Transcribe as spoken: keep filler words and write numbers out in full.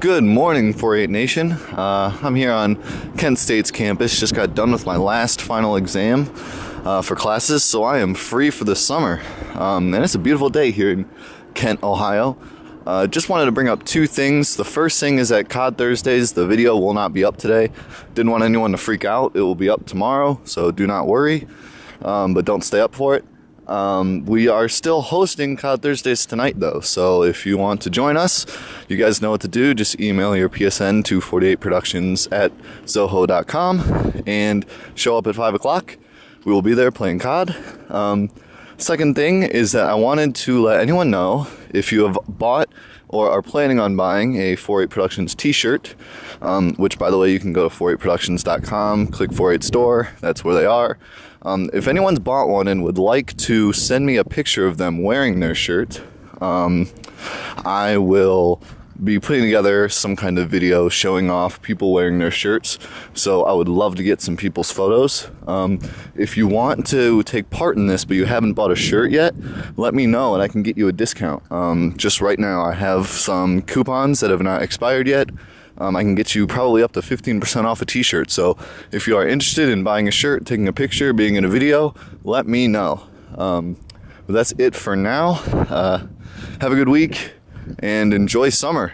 Good morning, forty-eight Nation. Uh, I'm here on Kent State's campus. Just got done with my last final exam uh, for classes, so I am free for the summer. Um, and it's a beautiful day here in Kent, Ohio. Uh, just wanted to bring up two things. The first thing is that C O D Thursdays, the video will not be up today. Didn't want anyone to freak out. It will be up tomorrow, so do not worry, um, but don't stay up for it. Um, we are still hosting C O D Thursdays tonight though, so if you want to join us, you guys know what to do. Just email your P S N to forty-eight productions at zoho dot com and show up at five o'clock. We will be there playing C O D. Um, second thing is that I wanted to let anyone know, if you have bought or are planning on buying a forty-eight Productions t-shirt, um, which by the way, you can go to forty-eight productions dot com, click forty-eight Store, that's where they are. Um, if anyone's bought one and would like to send me a picture of them wearing their shirt, um, I will be putting together some kind of video showing off people wearing their shirts. So I would love to get some people's photos. Um, if you want to take part in this, but you haven't bought a shirt yet, let me know and I can get you a discount. Um, just right now, I have some coupons that have not expired yet. Um, I can get you probably up to fifteen percent off a t-shirt. So if you are interested in buying a shirt, taking a picture, being in a video, let me know. Um, but that's it for now. Uh, have a good week and enjoy summer.